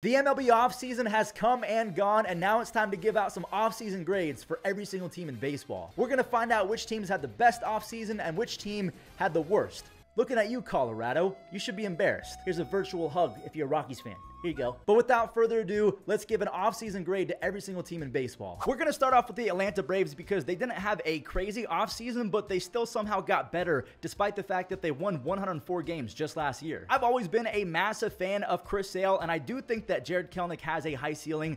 The MLB offseason has come and gone, and now it's time to give out some offseason grades for every single team in baseball. We're going to find out which teams had the best offseason and which team had the worst. Looking at you, Colorado, you should be embarrassed. Here's a virtual hug if you're a Rockies fan. Here you go. But without further ado, let's give an offseason grade to every single team in baseball. We're going to start off with the Atlanta Braves because they didn't have a crazy offseason, but they still somehow got better despite the fact that they won 104 games just last year. I've always been a massive fan of Chris Sale, and I do think that Jared Kelnick has a high ceiling.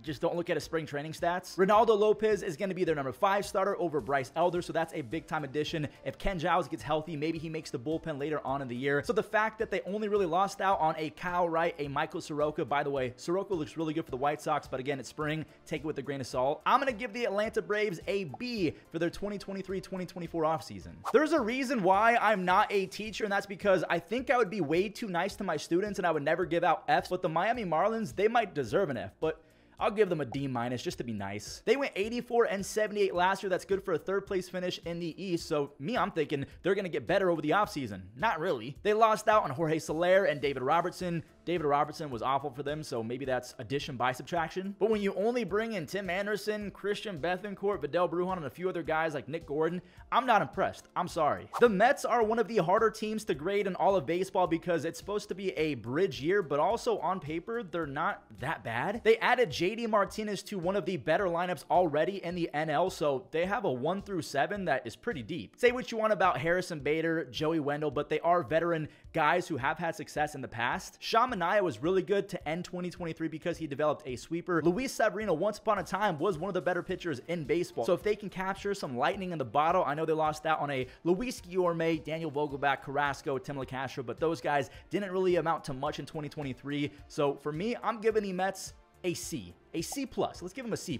Just don't look at his spring training stats. Ronaldo Lopez is going to be their number 5 starter over Bryce Elder, so that's a big-time addition. If Ken Giles gets healthy, maybe he makes the bullpen later on in the year. So the fact that they only really lost out on a Kyle Wright, a Michael Soroka. By the way, Soroka looks really good for the White Sox, but again, it's spring. Take it with a grain of salt. I'm going to give the Atlanta Braves a B for their 2023-2024 offseason. There's a reason why I'm not a teacher, and that's because I think I would be way too nice to my students, and I would never give out Fs, but the Miami Marlins, they might deserve an F, but I'll give them a D- just to be nice. They went 84-78 last year. That's good for a third-place finish in the East. So me, I'm thinking they're going to get better over the offseason. Not really. They lost out on Jorge Soler and David Robertson. David Robertson was awful for them, so maybe that's addition by subtraction. But when you only bring in Tim Anderson, Christian Bethencourt, Vidal Brujan, and a few other guys like Nick Gordon, I'm not impressed. I'm sorry. The Mets are one of the harder teams to grade in all of baseball because it's supposed to be a bridge year, but also on paper, they're not that bad. They added JD Martinez to one of the better lineups already in the NL, so they have a 1-7 that is pretty deep. Say what you want about Harrison Bader, Joey Wendell, but they are veteran guys who have had success in the past. Shaman Naya was really good to end 2023 because he developed a sweeper. Luis Severino, once upon a time, was one of the better pitchers in baseball. So if they can capture some lightning in the bottle, I know they lost out on a Luis Guillorme, Daniel Vogelbach, Carrasco, Tim LaCastro, but those guys didn't really amount to much in 2023. So for me, I'm giving the Mets a C. A C+. Let's give them a C+.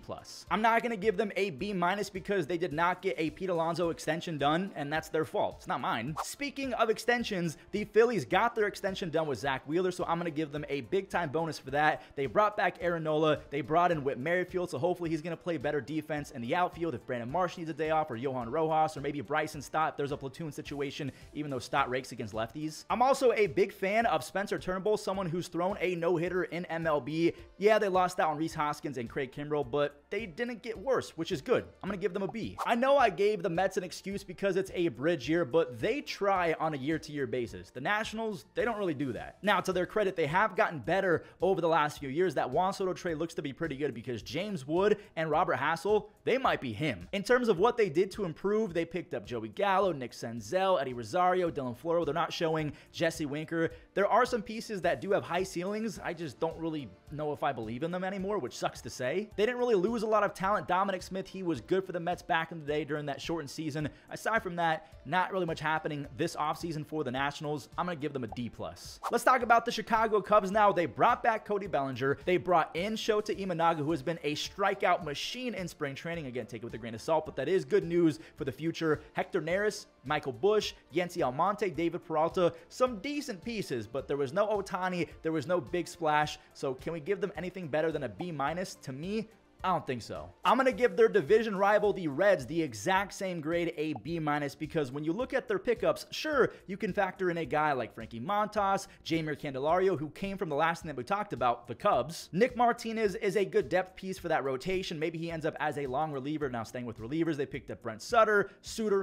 I'm not going to give them a B- because they did not get a Pete Alonso extension done, and that's their fault. It's not mine. Speaking of extensions, the Phillies got their extension done with Zach Wheeler, so I'm going to give them a big-time bonus for that. They brought back Aaron Nola. They brought in Whit Merrifield, so hopefully he's going to play better defense in the outfield if Brandon Marsh needs a day off, or Johan Rojas, or maybe Bryson Stott. There's a platoon situation, even though Stott rakes against lefties. I'm also a big fan of Spencer Turnbull, someone who's thrown a no-hitter in MLB. Yeah, they lost out on Reese Hoskins and Craig Kimbrell, but they didn't get worse, which is good. I'm going to give them a B. I know I gave the Mets an excuse because it's a bridge year, but they try on a year-to-year basis. The Nationals, they don't really do that. Now, to their credit, they have gotten better over the last few years. That Juan Soto trade looks to be pretty good because James Wood and Robert Hassel, they might be him. In terms of what they did to improve, they picked up Joey Gallo, Nick Senzel, Eddie Rosario, Dylan Floro. They're not showing Jesse Winker. There are some pieces that do have high ceilings. I just don't really know if I believe in them anymore, which sucks to say. They didn't really lose a lot of talent. Dominic Smith, he was good for the Mets back in the day during that shortened season. Aside from that, not really much happening this offseason for the Nationals. I'm going to give them a D+. Let's talk about the Chicago Cubs now. They brought back Cody Bellinger. They brought in Shota Imanaga, who has been a strikeout machine in spring training. Again, take it with a grain of salt, but that is good news for the future. Hector Neris, Michael Bush, Yancy Almonte, David Peralta, some decent pieces, but there was no Ohtani. There was no big splash. So can we give them anything better than a B-? To me, I don't think so. I'm going to give their division rival, the Reds, the exact same grade, a B-, because when you look at their pickups, sure, you can factor in a guy like Frankie Montas, Jhamer Candelario, who came from the last thing that we talked about, the Cubs. Nick Martinez is a good depth piece for that rotation. Maybe he ends up as a long reliever. Now, staying with relievers, they picked up Brent Sutter,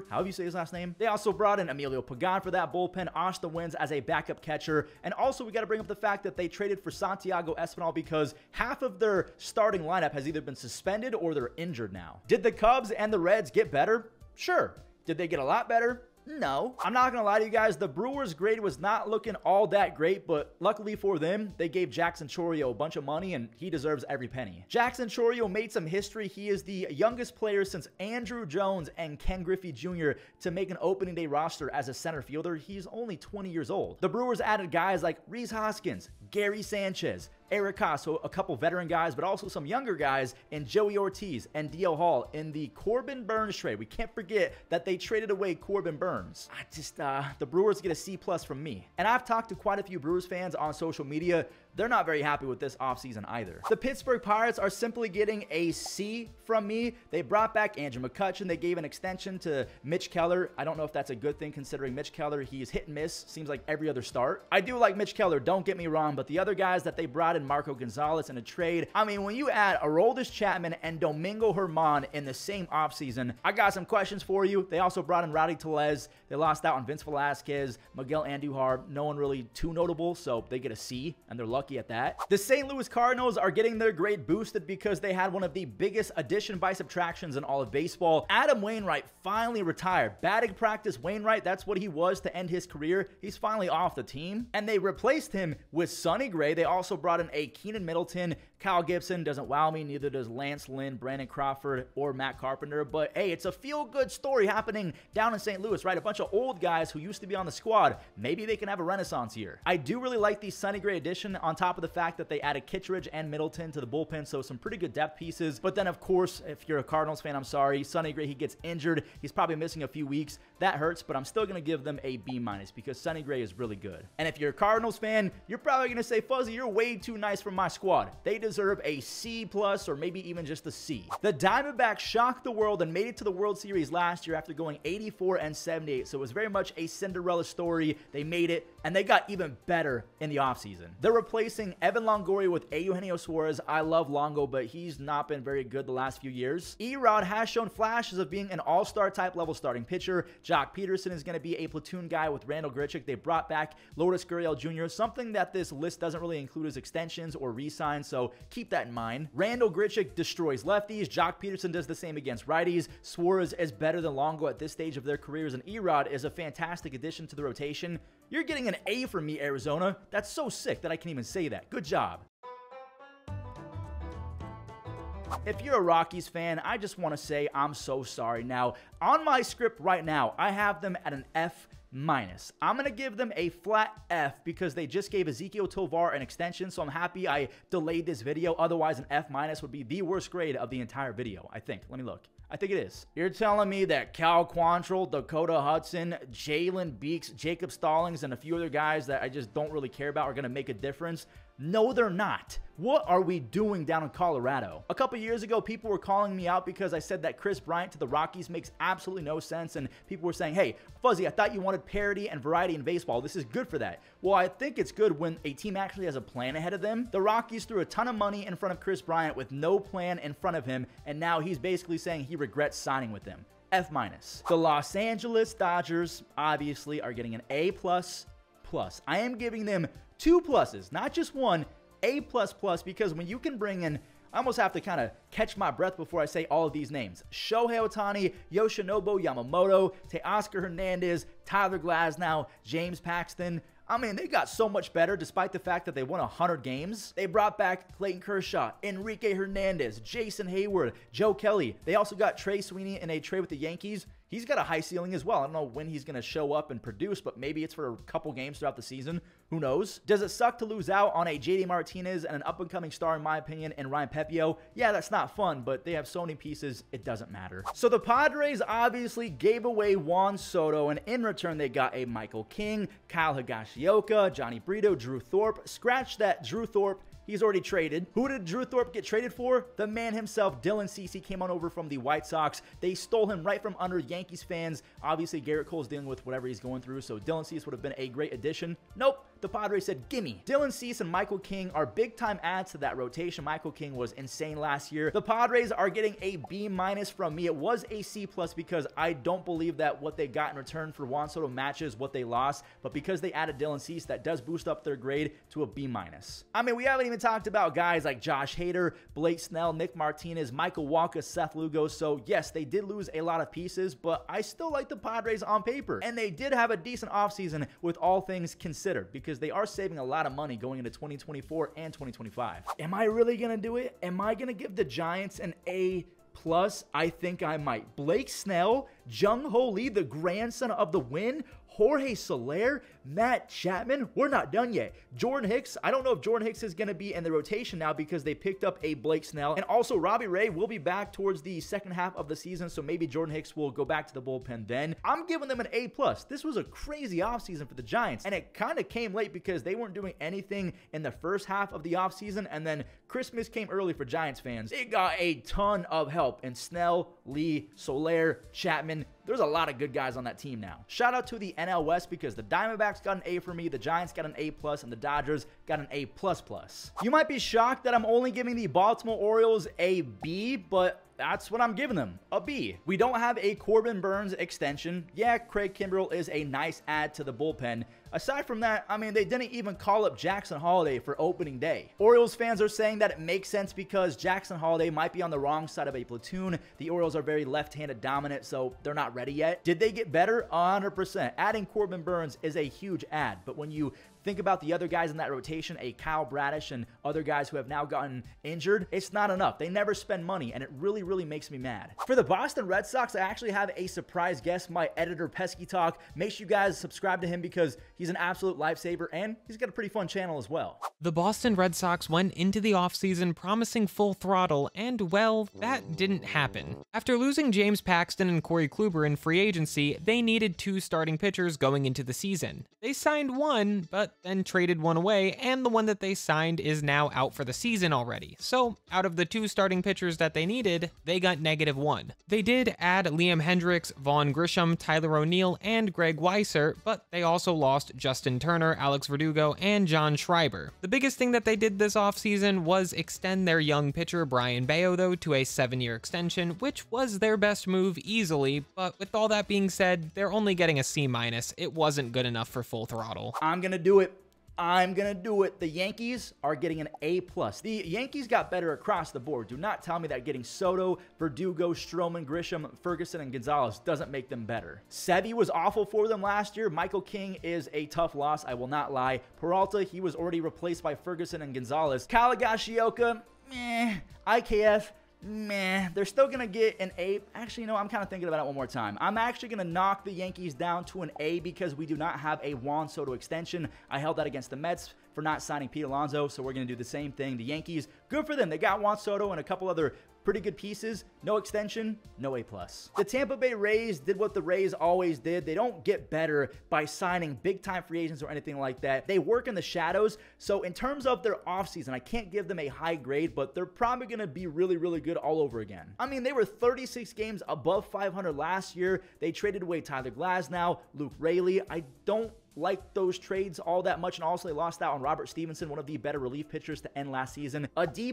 however you say his last name. They also brought in Emilio Pagan for that bullpen, Austin Wins as a backup catcher, and also we got to bring up the fact that they traded for Santiago Espinal because half of their starting lineup has either been suspended or they're injured now. Did the Cubs and the Reds get better? Sure. Did they get a lot better? No. I'm not going to lie to you guys. The Brewers' grade was not looking all that great, but luckily for them, they gave Jackson Chorio a bunch of money, and he deserves every penny. Jackson Chorio made some history. He is the youngest player since Andrew Jones and Ken Griffey Jr. to make an opening day roster as a center fielder. He's only 20 years old. The Brewers added guys like Reese Hoskins, Gary Sanchez, Eric Casso, a couple veteran guys, but also some younger guys, and Joey Ortiz and D.O. Hall in the Corbin Burns trade. We can't forget that they traded away Corbin Burns. The Brewers get a C+ from me. And I've talked to quite a few Brewers fans on social media. they're not very happy with this offseason either. The Pittsburgh Pirates are simply getting a C from me. They brought back Andrew McCutchen. They gave an extension to Mitch Keller. I don't know if that's a good thing considering Mitch Keller, he's hit and miss, seems like every other start. I do like Mitch Keller, don't get me wrong, but the other guys that they brought in, Marco Gonzalez in a trade, I mean, when you add Aroldis Chapman and Domingo Germán in the same offseason, I got some questions for you. They also brought in Rowdy Tellez. They lost out on Vince Velasquez, Miguel Andujar, no one really too notable, so they get a C, and they're lucky at that. The St. Louis Cardinals are getting their grade boosted because they had one of the biggest addition by subtractions in all of baseball. Adam Wainwright finally retired. Batting practice Wainwright, that's what he was to end his career. He's finally off the team, and they replaced him with Sonny Gray. They also brought in a Keenan Middleton. Kyle Gibson doesn't wow me, neither does Lance Lynn, Brandon Crawford, or Matt Carpenter, but hey, it's a feel-good story happening down in St. Louis, right? A bunch of old guys who used to be on the squad. Maybe they can have a renaissance here. I do really like the Sonny Gray addition on top of the fact that they added Kittredge and Middleton to the bullpen, so some pretty good depth pieces. But then, of course, if you're a Cardinals fan, I'm sorry, Sonny Gray, he gets injured. He's probably missing a few weeks. That hurts, but I'm still going to give them a B- because Sonny Gray is really good. And if you're a Cardinals fan, you're probably going to say, Fuzzy, you're way too nice for my squad. They deserve a C+, or maybe even just a C. The Diamondbacks shocked the world and made it to the World Series last year after going 84-78, so it was very much a Cinderella story. They made it, and they got even better in the offseason. They're replacing Evan Longoria with Eugenio Suarez. I love Longo, but he's not been very good the last few years. Erod has shown flashes of being an all-star type level starting pitcher. Joc Peterson is going to be a platoon guy with Randall Grichuk. They brought back Lourdes Gurriel Jr., something that this list doesn't really include as extensions or re-signs, so keep that in mind. Randall Grichuk destroys lefties. Joc Peterson does the same against righties. Suarez is better than Longo at this stage of their careers, and Erod is a fantastic addition to the rotation. You're getting an A from me, Arizona. That's so sick that I can even say that. Good job. If you're a Rockies fan, I just want to say I'm so sorry. Now, on my script right now, I have them at an F-. I'm going to give them a flat F because they just gave Ezequiel Tovar an extension, so I'm happy I delayed this video. Otherwise, an F- would be the worst grade of the entire video, I think. Let me look. I think it is. You're telling me that Cal Quantrill, Dakota Hudson, Jalen Beeks, Jacob Stallings, and a few other guys that I just don't really care about are going to make a difference? No, they're not. What are we doing down in Colorado? A couple years ago, people were calling me out because I said that Chris Bryant to the Rockies makes absolutely no sense, and people were saying, hey, Fuzzy, I thought you wanted parity and variety in baseball. This is good for that. Well, I think it's good when a team actually has a plan ahead of them. The Rockies threw a ton of money in front of Chris Bryant with no plan in front of him, and now he's basically saying he regrets signing with them. F-. The Los Angeles Dodgers, obviously, are getting an A++. I am giving them 2+, not just one, A++, because when you can bring in, I almost have to kind of catch my breath before I say all of these names. Shohei Ohtani, Yoshinobu Yamamoto, Teoscar Hernandez, Tyler Glasnow, James Paxton. I mean, they got so much better despite the fact that they won 100 games. They brought back Clayton Kershaw, Enrique Hernandez, Jason Hayward, Joe Kelly. They also got Trey Sweeney in a trade with the Yankees. He's got a high ceiling as well. I don't know when he's going to show up and produce, but maybe it's for a couple games throughout the season. Who knows? Does it suck to lose out on a JD Martinez and an up-and-coming star, in my opinion, and Ryan Pepio? Yeah, that's not fun, but they have so many pieces, it doesn't matter. So the Padres obviously gave away Juan Soto, and in return, they got a Michael King, Kyle Higashioka, Johnny Brito, Drew Thorpe. Scratch that, Drew Thorpe. He's already traded. Who did Drew Thorpe get traded for? The man himself, Dylan Cease, came on over from the White Sox. They stole him right from under Yankees fans. Obviously, Garrett Cole's dealing with whatever he's going through, so Dylan Cease would have been a great addition. Nope. The Padres said, gimme. Dylan Cease and Michael King are big-time adds to that rotation. Michael King was insane last year. The Padres are getting a B- from me. It was a C+ because I don't believe that what they got in return for Juan Soto matches what they lost, but because they added Dylan Cease, that does boost up their grade to a B-. I mean, we haven't even talked about guys like Josh Hader, Blake Snell, Nick Martinez, Michael Wacha, Seth Lugo, so yes, they did lose a lot of pieces, but I still like the Padres on paper, and they did have a decent offseason with all things considered, because they are saving a lot of money going into 2024 and 2025. Am I really going to do it? Am I going to give the Giants an A+? I think I might. Blake Snell, Jung Ho Lee, the grandson of the win. Jorge Soler, Matt Chapman, we're not done yet. Jordan Hicks, I don't know if Jordan Hicks is going to be in the rotation now because they picked up a Blake Snell. And also Robbie Ray will be back towards the second half of the season, so maybe Jordan Hicks will go back to the bullpen then. I'm giving them an A+. This was a crazy offseason for the Giants, and it kind of came late because they weren't doing anything in the first half of the offseason, and then Christmas came early for Giants fans. They got a ton of help in Snell, Lee, Soler, Chapman. There's a lot of good guys on that team now. Shout out to the NL West because the Diamondbacks got an A for me, the Giants got an A+, and the Dodgers got an A++. You might be shocked that I'm only giving the Baltimore Orioles a B, but that's what I'm giving them, a B. We don't have a Corbin Burns extension. Yeah, Craig Kimbrell is a nice add to the bullpen. Aside from that, I mean, they didn't even call up Jackson Holliday for opening day. Orioles fans are saying that it makes sense because Jackson Holliday might be on the wrong side of a platoon. The Orioles are very left-handed dominant, so they're not ready yet. Did they get better? 100%. Adding Corbin Burns is a huge add, but when you think about the other guys in that rotation, a Kyle Bradish and other guys who have now gotten injured, it's not enough. They never spend money, and it really makes me mad. For the Boston Red Sox, I actually have a surprise guest, my editor, Pesky Talk. Make sure you guys subscribe to him because he's an absolute lifesaver, and he's got a pretty fun channel as well. The Boston Red Sox went into the offseason promising full throttle, and, well, that didn't happen. After losing James Paxton and Corey Kluber in free agency, they needed two starting pitchers going into the season. They signed one, but then traded one away, and the one that they signed is now out for the season already. So out of the two starting pitchers that they needed, they got -1. They did add Liam Hendricks, Vaughn Grisham, Tyler O'Neill, and Greg Weiser, but they also lost Justin Turner, Alex Verdugo, and John Schreiber. The biggest thing that they did this offseason was extend their young pitcher Brian Bayo, though, to a 7-year extension, which was their best move easily, but with all that being said, they're only getting a C-. It wasn't good enough for full throttle. I'm gonna do it. I'm gonna do it. The Yankees are getting an A+. The Yankees got better across the board. Do not tell me that getting Soto, Verdugo, Stroman, Grisham, Ferguson, and Gonzalez doesn't make them better. Sevy was awful for them last year. Michael King is a tough loss, I will not lie. Peralta, he was already replaced by Ferguson and Gonzalez. Kyle Higashioka, meh. IKF, meh. They're still gonna get an A. Actually, you know, I'm kind of thinking about it one more time. I'm actually gonna knock the Yankees down to an A because we do not have a Juan Soto extension. I held that against the Mets for not signing Pete Alonso, so we're gonna do the same thing. The Yankees, good for them. They got Juan Soto and a couple other pretty good pieces. No extension, no A+. The Tampa Bay Rays did what the Rays always did. They don't get better by signing big-time free agents or anything like that. They work in the shadows. So in terms of their offseason, I can't give them a high grade, but they're probably going to be really, really good all over again. I mean, they were 36 games above 500 last year. They traded away Tyler Glasnow, Luke Raley. I don't like those trades all that much, and also they lost out on Robert Stevenson, one of the better relief pitchers to end last season. A D+,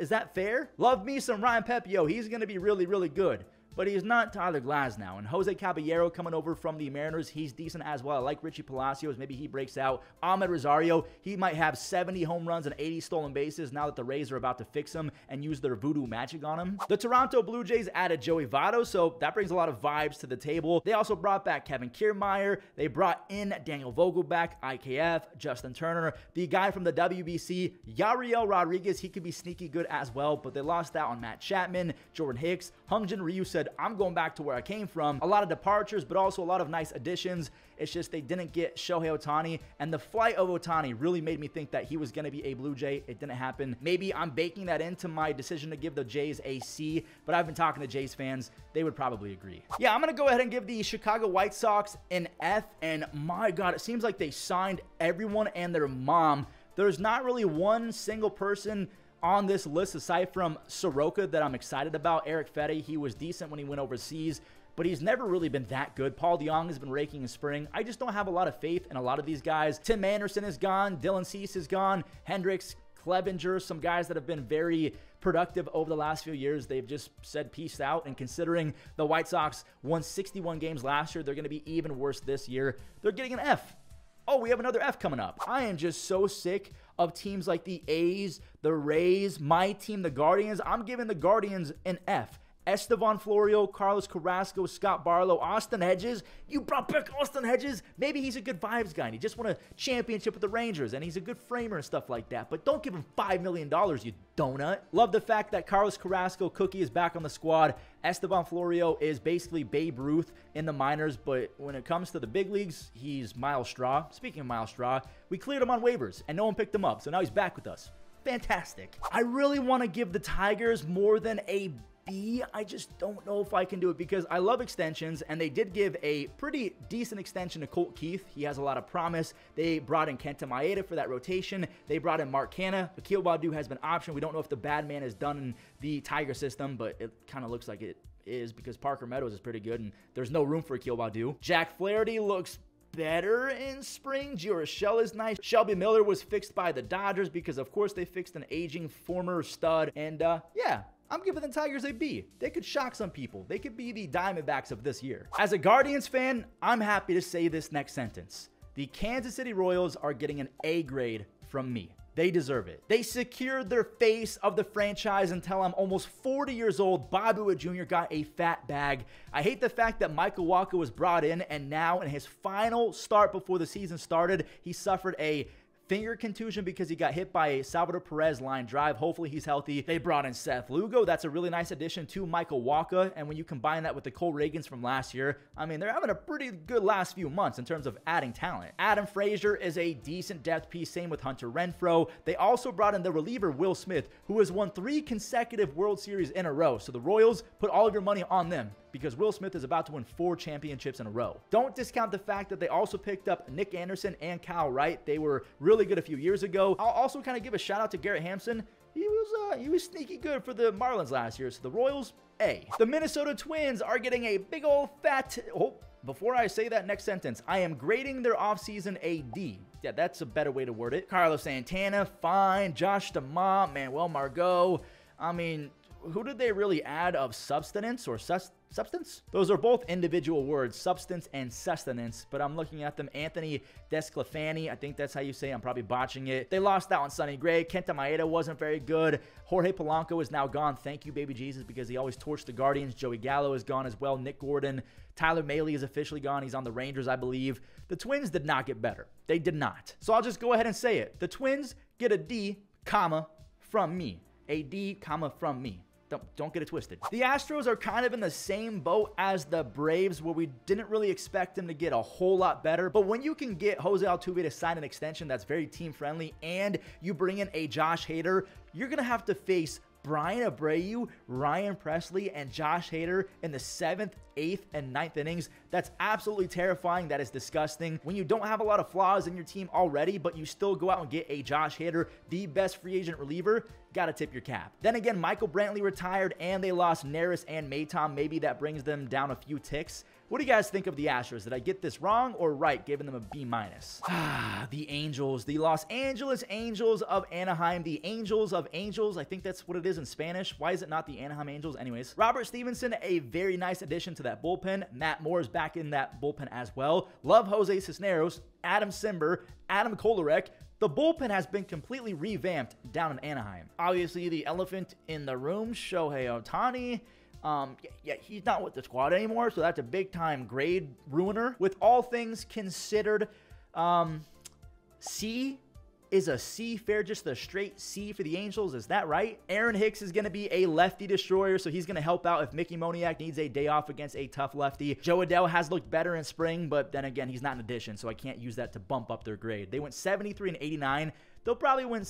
is that fair? Love me some Ryan Pepio. He's going to be really, really good, but he's not Tyler Glasnow. And Jose Caballero coming over from the Mariners, he's decent as well. I like Richie Palacios. Maybe he breaks out. Ahmed Rosario, he might have 70 home runs and 80 stolen bases now that the Rays are about to fix him and use their voodoo magic on him. The Toronto Blue Jays added Joey Votto, so that brings a lot of vibes to the table. They also brought back Kevin Kiermaier. They brought in Daniel Vogelbach, IKF, Justin Turner, the guy from the WBC, Yariel Rodriguez. He could be sneaky good as well, but they lost out on Matt Chapman, Jordan Hicks. Hyunjin Ryu said, I'm going back to where I came from. A lot of departures, but also a lot of nice additions. It's just they didn't get Shohei Ohtani, and the flight of Ohtani really made me think that he was going to be a Blue Jay. It didn't happen. Maybe I'm baking that into my decision to give the Jays a C, but I've been talking to Jays fans. They would probably agree. Yeah, I'm going to go ahead and give the Chicago White Sox an F, and my God, it seems like they signed everyone and their mom. There's not really one single person on this list, aside from Soroka, that I'm excited about. Eric Fetty, he was decent when he went overseas, but he's never really been that good. Paul DeYoung has been raking in spring. I just don't have a lot of faith in a lot of these guys. Tim Anderson is gone. Dylan Cease is gone. Hendricks, Clevinger, some guys that have been very productive over the last few years. They've just said peace out, and considering the White Sox won 61 games last year, they're going to be even worse this year. They're getting an F. Oh, we have another F coming up. I am just so sick of teams like the A's, the Rays, my team, the Guardians. I'm giving the Guardians an F. Estevan Florio, Carlos Carrasco, Scott Barlow, Austin Hedges. You brought back Austin Hedges. Maybe he's a good vibes guy and he just won a championship with the Rangers and he's a good framer and stuff like that. But don't give him $5 million, you donut. Love the fact that Carlos Carrasco Cookie is back on the squad. Estevan Florio is basically Babe Ruth in the minors, but when it comes to the big leagues, he's Miles Straw. Speaking of Miles Straw, we cleared him on waivers and no one picked him up, so now he's back with us. Fantastic. I really want to give the Tigers more than a B. I just don't know if I can do it because I love extensions, and they did give a pretty decent extension to Colt Keith. He has a lot of promise. They brought in Kenta Maeda for that rotation. They brought in Mark Canha. Akil Baudou has been optioned. We don't know if the bad man is done in the Tiger system, but it kind of looks like it is because Parker Meadows is pretty good, and there's no room for Akil Baudou. Jack Flaherty looks better in spring. Gio Urshela is nice. Shelby Miller was fixed by the Dodgers because, of course, they fixed an aging former stud, and yeah. I'm giving the Tigers a B. They could shock some people. They could be the Diamondbacks of this year. As a Guardians fan, I'm happy to say this next sentence. The Kansas City Royals are getting an A grade from me. They deserve it. They secured their face of the franchise until I'm almost 40 years old. Bobby Wood Jr. got a fat bag. I hate the fact that Michael Wacha was brought in, and now in his final start before the season started, he suffered a finger contusion because he got hit by a Salvador Perez line drive. Hopefully he's healthy. They brought in Seth Lugo. That's a really nice addition to Michael Wacha. And when you combine that with the Cole Reagans from last year, I mean, they're having a pretty good last few months in terms of adding talent. Adam Frazier is a decent depth piece. Same with Hunter Renfroe. They also brought in the reliever Will Smith, who has won 3 consecutive World Series in a row. So the Royals, put all of your money on them, because Will Smith is about to win 4 championships in a row. Don't discount the fact that they also picked up Nick Anderson and Kyle Wright. They were really good a few years ago. I'll also kind of give a shout out to Garrett Hampson. He was sneaky good for the Marlins last year. So the Royals, A. The Minnesota Twins are getting a big old fat... Oh, before I say that next sentence, I am grading their offseason a D. Yeah, that's a better way to word it. Carlos Santana, fine. Josh Damont, Manuel Margot. I mean, who did they really add of substance or substance? Those are both individual words, substance and sustenance, but I'm looking at them. Anthony Desclafani, I think that's how you say it. I'm probably botching it. They lost out on Sonny Gray. Kenta Maeda wasn't very good. Jorge Polanco is now gone. Thank you, baby Jesus, because he always torched the Guardians. Joey Gallo is gone as well. Nick Gordon. Tyler Mahle is officially gone. He's on the Rangers, I believe. The Twins did not get better. They did not. So I'll just go ahead and say it. The Twins get a D, comma, from me. A D, comma, from me. Don't get it twisted. The Astros are kind of in the same boat as the Braves, where we didn't really expect them to get a whole lot better. But when you can get Jose Altuve to sign an extension that's very team-friendly, and you bring in a Josh Hader, you're going to have to face Brian Abreu, Ryan Presley, and Josh Hader in the 7th, 8th, and 9th innings. That's absolutely terrifying. That is disgusting. When you don't have a lot of flaws in your team already, but you still go out and get a Josh Hader, the best free agent reliever, gotta tip your cap. Then again, Michael Brantley retired, and they lost Neris and Maton. Maybe that brings them down a few ticks. What do you guys think of the Astros? Did I get this wrong or right, giving them a B minus? The Angels, the Los Angeles Angels of Anaheim, the Angels of Angels. I think that's what it is in Spanish. Why is it not the Anaheim Angels? Anyways, Robert Stevenson, a very nice addition to that bullpen. Matt Moore is back in that bullpen as well. Love Jose Cisneros, Adam Simber, Adam Kolarek. The bullpen has been completely revamped down in Anaheim. Obviously, the elephant in the room, Shohei Ohtani. He's not with the squad anymore, so that's a big-time grade ruiner. With all things considered, C is a C fair, just the straight C for the Angels. Is that right? Aaron Hicks is going to be a lefty destroyer, so he's going to help out if Mickey Moniak needs a day off against a tough lefty. Joe Adele has looked better in spring, but then again, he's not an addition, so I can't use that to bump up their grade. They went 73 and 89. They'll probably win...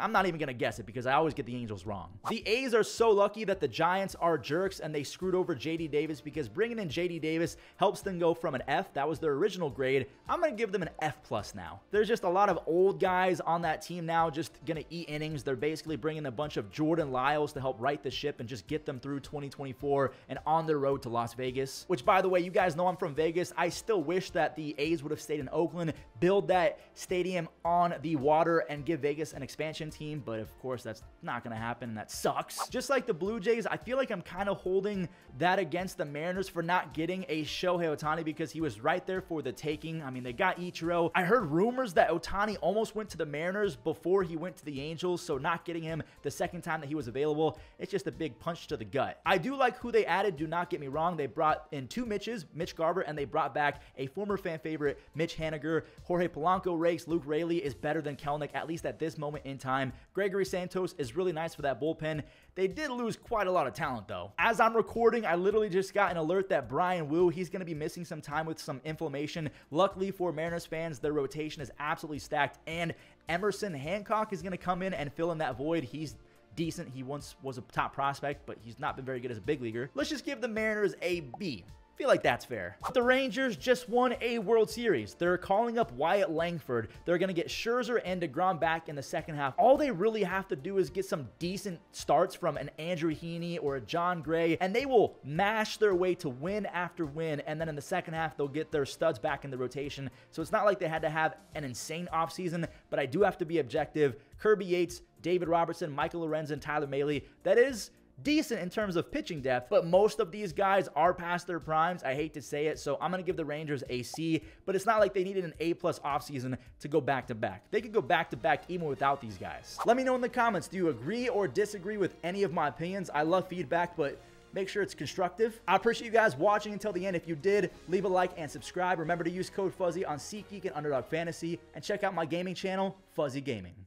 I'm not even going to guess it because I always get the Angels wrong. The A's are so lucky that the Giants are jerks and they screwed over JD Davis, because bringing in JD Davis helps them go from an F. That was their original grade. I'm going to give them an F+ now. There's just a lot of old guys on that team now just going to eat innings. They're basically bringing a bunch of Jordan Lyles to help right the ship and just get them through 2024 and on their road to Las Vegas, which, by the way, you guys know I'm from Vegas. I still wish that the A's would have stayed in Oakland, build that stadium on the water, and give Vegas an experience expansion team, but of course that's not going to happen, and that sucks. Just like the Blue Jays, I feel like I'm kind of holding that against the Mariners for not getting a Shohei Ohtani because he was right there for the taking. I mean, they got Ichiro. I heard rumors that Ohtani almost went to the Mariners before he went to the Angels, so not getting him the second time that he was available, it's just a big punch to the gut. I do like who they added, do not get me wrong. They brought in two Mitches, Mitch Garver, and they brought back a former fan favorite, Mitch Haniger. Jorge Polanco rakes. Luke Raley is better than Kelnick, at least at this moment in time. Gregory Santos is really nice for that bullpen. They did lose quite a lot of talent, though. As I'm recording, I literally just got an alert that Brian Wu, he's going to be missing some time with some inflammation. Luckily for Mariners fans, their rotation is absolutely stacked, and Emerson Hancock is going to come in and fill in that void. He's decent. He once was a top prospect, but he's not been very good as a big leaguer. Let's just give the Mariners a B. Feel like that's fair. The Rangers just won a World Series. They're calling up Wyatt Langford. They're going to get Scherzer and DeGrom back in the second half. All they really have to do is get some decent starts from an Andrew Heaney or a John Gray, and they will mash their way to win after win, and then in the second half, they'll get their studs back in the rotation. So it's not like they had to have an insane offseason, but I do have to be objective. Kirby Yates, David Robertson, Michael Lorenzen, Tyler Mahle. That is decent in terms of pitching depth, but most of these guys are past their primes. I hate to say it, so I'm going to give the Rangers a C, but it's not like they needed an A-plus offseason to go back-to-back. They could go back-to-back even without these guys. Let me know in the comments, do you agree or disagree with any of my opinions? I love feedback, but make sure it's constructive. I appreciate you guys watching until the end. If you did, leave a like and subscribe. Remember to use code FUZZY on SeatGeek and Underdog Fantasy, and check out my gaming channel, Fuzzy Gaming.